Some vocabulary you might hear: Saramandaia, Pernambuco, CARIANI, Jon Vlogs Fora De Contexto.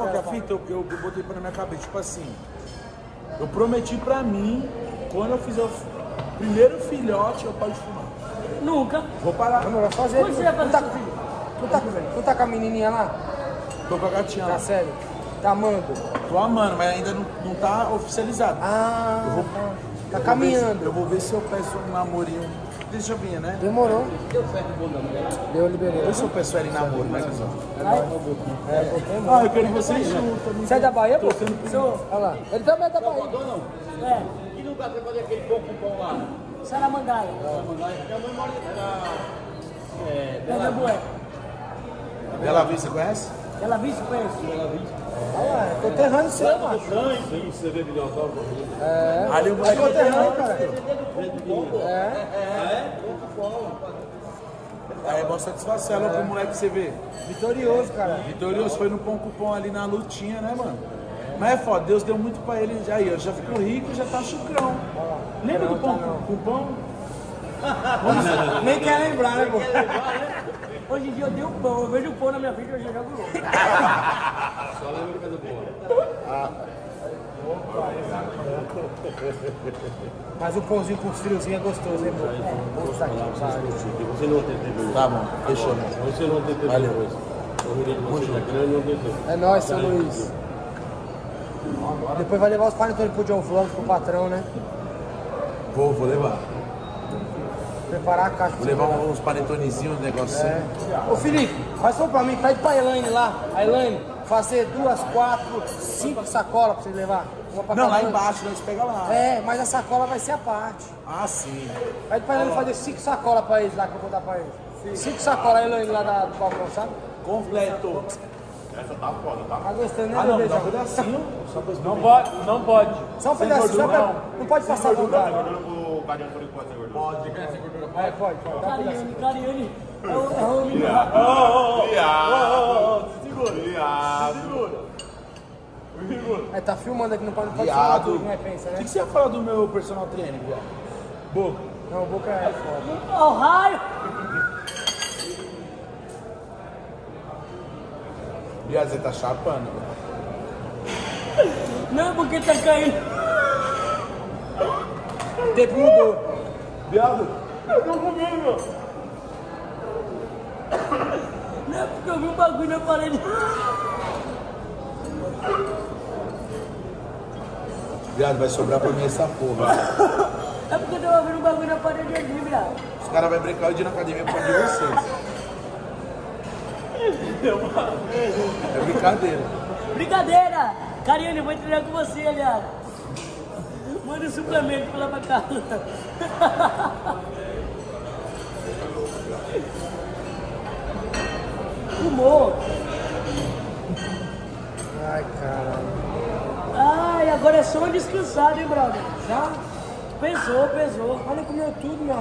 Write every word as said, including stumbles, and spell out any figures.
qual que é a fita? Eu, eu, eu botei pra minha cabeça, tipo assim, eu prometi pra mim, quando eu fizer o primeiro filhote, eu paro de fumar. Nunca. Vou parar. Não, não vai fazer. Quando você vai fazer esse filho? Tu tá, tu tá com a menininha lá? Tô com a gatinha lá. Tá sério? Tá amando? Tô amando, mas ainda não, não tá oficializado. Ah, eu vou, tá eu caminhando. Vou se, eu vou ver se eu peço um namorinho. Deixa eu vir, né? Demorou. Deu certo o bom da mulher? Deu, liberei. Deixa eu peço ela em namoro, né, pessoal? É, é, é. Ah, eu quero que vocês juntam. Sai da Bahia, pô? Olha lá. Ele também é da Bahia. É. Que lugar você fazia aquele pão com pão lá? Saramandaia. Saramandaia. Minha mãe mora na... É... Pernambuco. Bela Vista, conhece? Bela Vista, conheço. Bela Vista. Olha lá, é conterrâneo seu, mano. Sim, você vê melhor. É. Ali o moleque é conterrâneo, cara. É. É. Aí é uma satisfação, olha pro moleque que você vê. Vitorioso, cara. Vitorioso, foi no pão cupom ali na lutinha, né, mano? Mas é foda, Deus deu muito pra ele. Aí, eu já ficou rico, já tá chucrão. Lembra do pão cupom? Nem quer lembrar, né, mano? Hoje em dia eu dei um pão, eu vejo o pão na minha vida e eu já jogo louco. Só lembra do pão. Mas o pãozinho com friozinho é gostoso, hein, mano? É, vou sair. Você não tem tempo. Tá bom, fechou, né? Você não tem tempo. Valeu. É nóis, seu Luiz. Depois vai levar os panetones pro Jon Vlogs, pro patrão, né? Vou, vou levar. Preparar a caixa. Vou levar uns panetonezinhos, um negocinho. É. Ô Felipe, faz só pra mim, pede pra Elaine lá. A Elaine, fazer duas, quatro, cinco sacolas pra vocês levar. Uma pra não, lá ano. Embaixo, nós pega lá. É, mas a sacola vai ser a parte. Ah, sim. Pede pra Elaine fazer cinco sacolas pra eles lá, que eu vou dar pra eles. Sim. Cinco sacolas, a Elaine lá da, do balcão, sabe? Completo. Essa tá foda, tá? Tá gostando, né? Ah, não, dá um pedacinho. Não pode, não pode. Só um pedacinho, só pra... Não pode sem passar vontade. Pode, quer sem gordura? Pode, pode. Cariane, Cariane. É o menino. Ô, ô, ô, ô, se segura. Se segura. É, tá filmando aqui, não pode falar tudo, né? Pensa, né? O que você ia falar do meu personal trainer, viado? Boca. Não, Boca é foda. Ô, raio! Viado, você tá chapando. Não, porque tá caindo. O tempo mudou. Viado, eu tô comendo. Não é porque eu vi um bagulho na parede. Viado, vai sobrar pra mim essa porra. É porque eu tava vendo um bagulho na parede ali, viado. Os caras vão brincar o dia na academia por causa de vocês. É brincadeira. Brincadeira! Cariane, eu vou treinar com você, viado. Manda um suplemento lá pra casa. Humor. Ai, caralho. Ai, agora é só descansar, hein, brother? Já? Pesou, pesou. Olha como é tudo, meu.